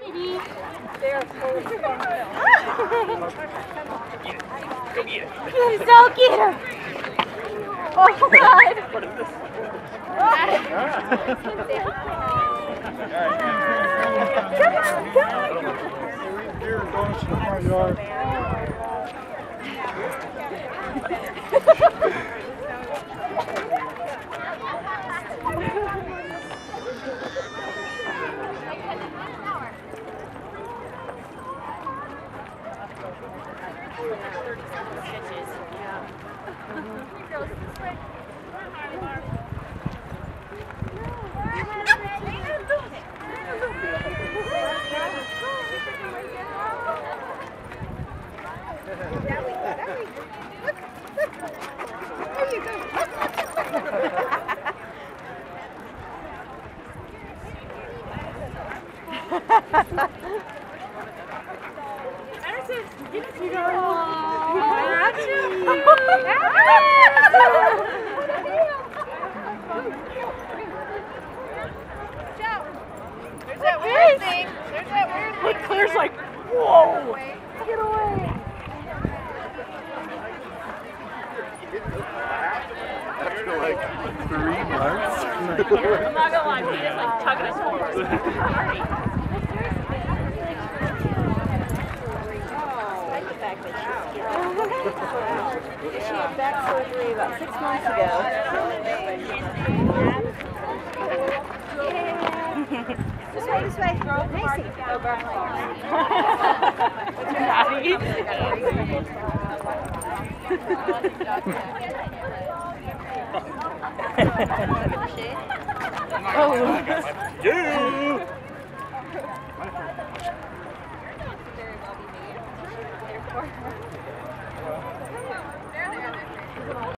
Go get it. Please don't get her. Oh, God. What is this? Claire's like, whoa! Get away! After like 3 months? I'm not gonna lie, he is like tugging us forward. She had back surgery about 6 months ago. This way, Macy. Oh, you!